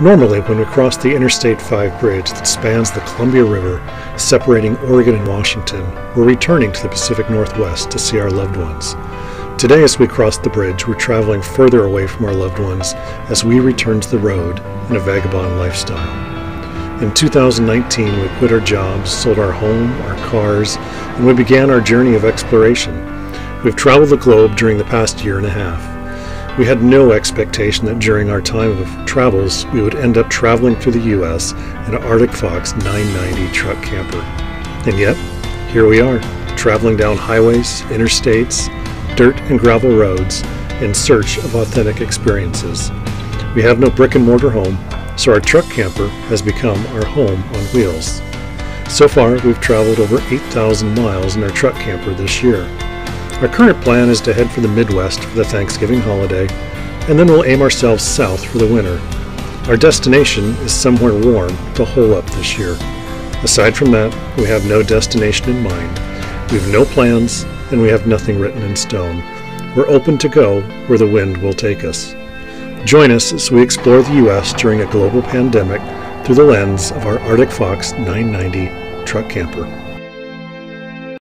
Normally, when we cross the Interstate 5 bridge that spans the Columbia River, separating Oregon and Washington, we're returning to the Pacific Northwest to see our loved ones. Today, as we cross the bridge, we're traveling further away from our loved ones as we return to the road and a vagabond lifestyle. In 2019, we quit our jobs, sold our home, our cars, and we began our journey of exploration. We've traveled the globe during the past year and a half. We had no expectation that during our time of travels, we would end up traveling through the U.S. in an Arctic Fox 990 truck camper. And yet, here we are, traveling down highways, interstates, dirt and gravel roads in search of authentic experiences. We have no brick and mortar home, so our truck camper has become our home on wheels. So far, we've traveled over 8,000 miles in our truck camper this year. Our current plan is to head for the Midwest for the Thanksgiving holiday, and then we'll aim ourselves south for the winter. Our destination is somewhere warm to hole up this year. Aside from that, we have no destination in mind. We have no plans, and we have nothing written in stone. We're open to go where the wind will take us. Join us as we explore the U.S. during a global pandemic through the lens of our Arctic Fox 990 truck camper.